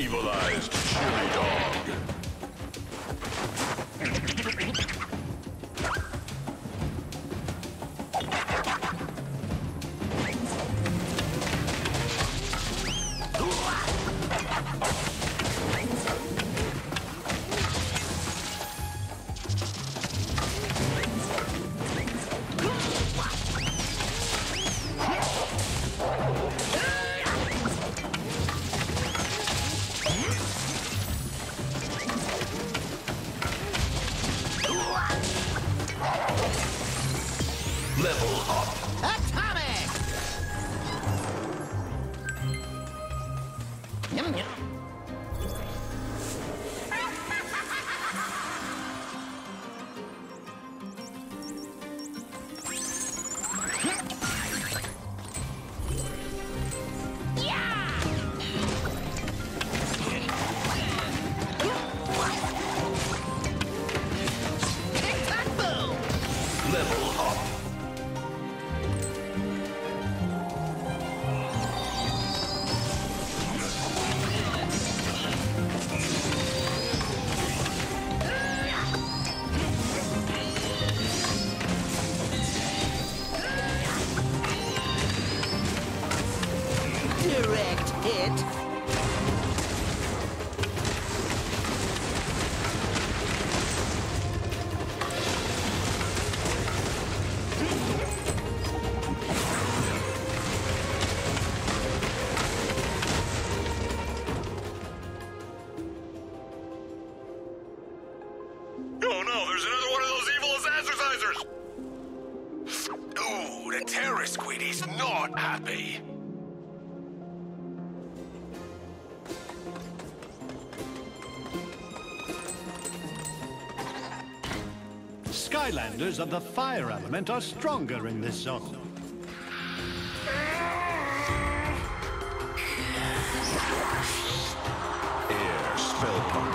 Evilized chili dog. Skylanders of the fire element are stronger in this zone. Air spellpunk.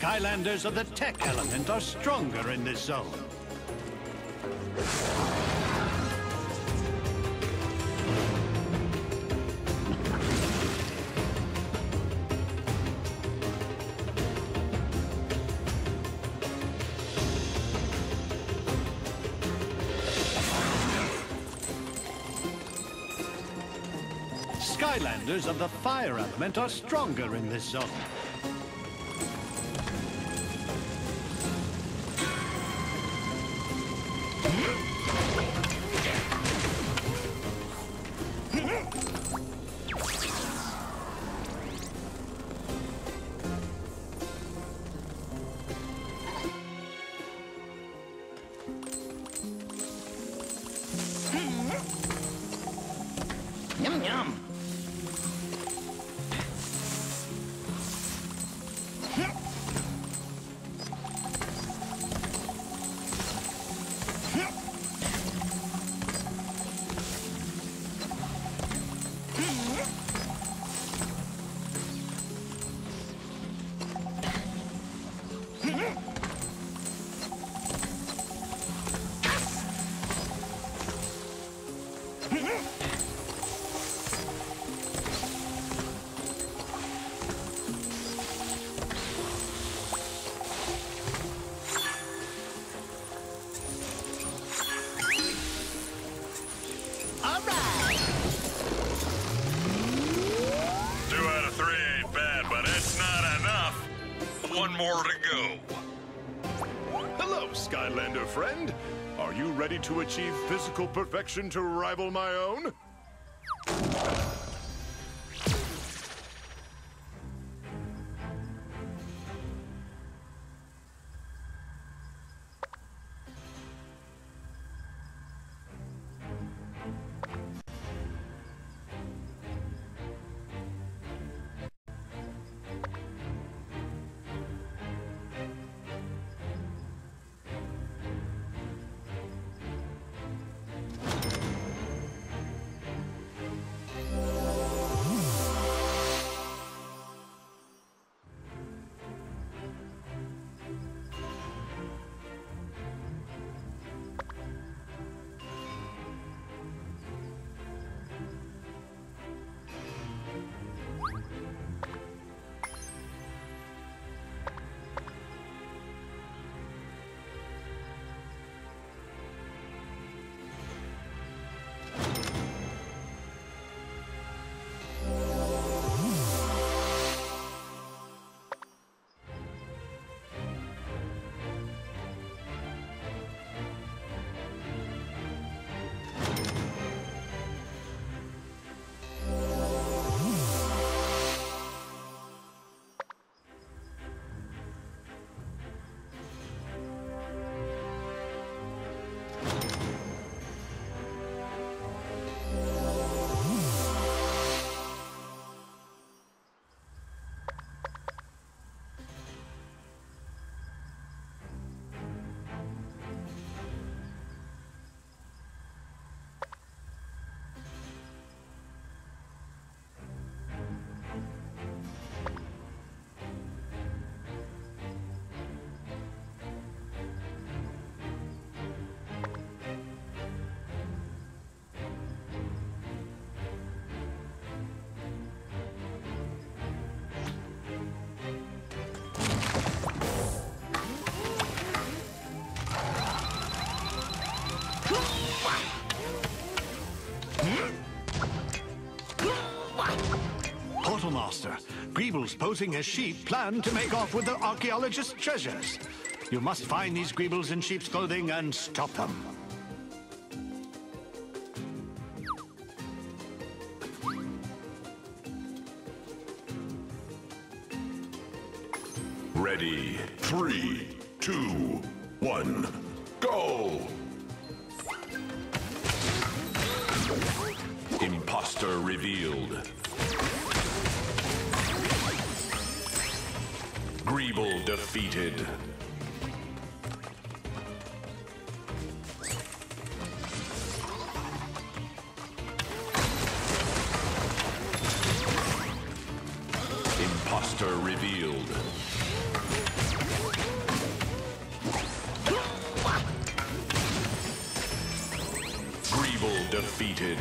Skylanders of the tech element are stronger in this zone. Skylanders of the fire element are stronger in this zone. More to go. Hello, Skylander friend. Are you ready to achieve physical perfection to rival my own? Master, Gribbles posing as sheep plan to make off with the archaeologist's treasures. You must find these Gribbles in sheep's clothing and stop them. Ready, 3, 2, 1, go! Imposter revealed. Gribble defeated. Imposter revealed. Gribble defeated.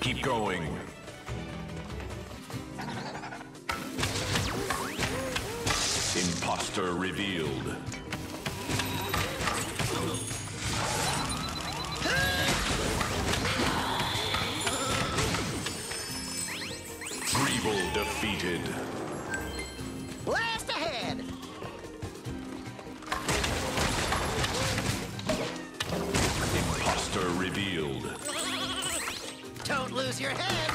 Keep going. Imposter revealed. Gribble defeated. Blast ahead! Imposter revealed. Don't lose your head!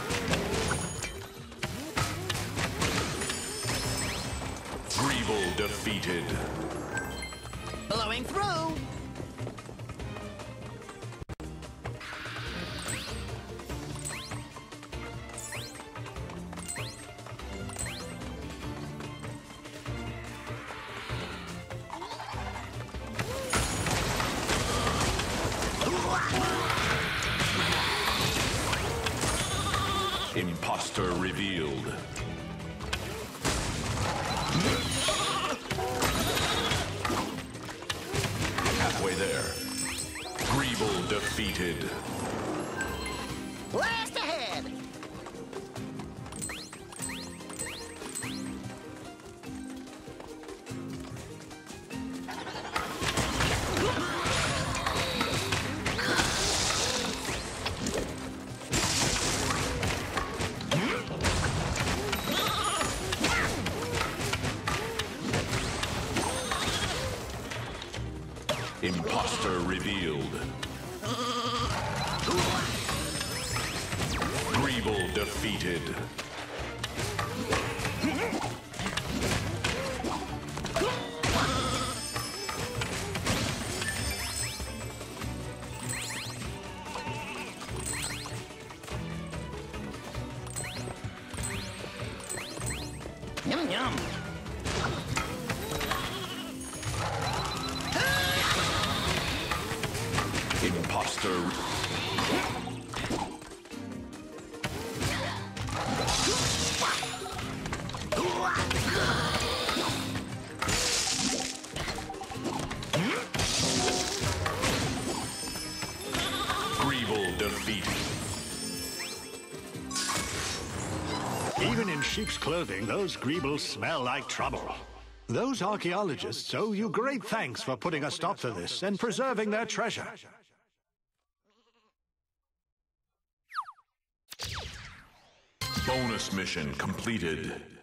Gribble defeated. Blowing through. revealed. Halfway there. Gribble defeated. Blast ahead! Imposter revealed. Gribble defeated. Yum yum. Imposter. Gribble defeated. Even in sheep's clothing, those Gribbles smell like trouble. Those archaeologists owe you great thanks for putting a stop to this and preserving their treasure. Bonus mission completed.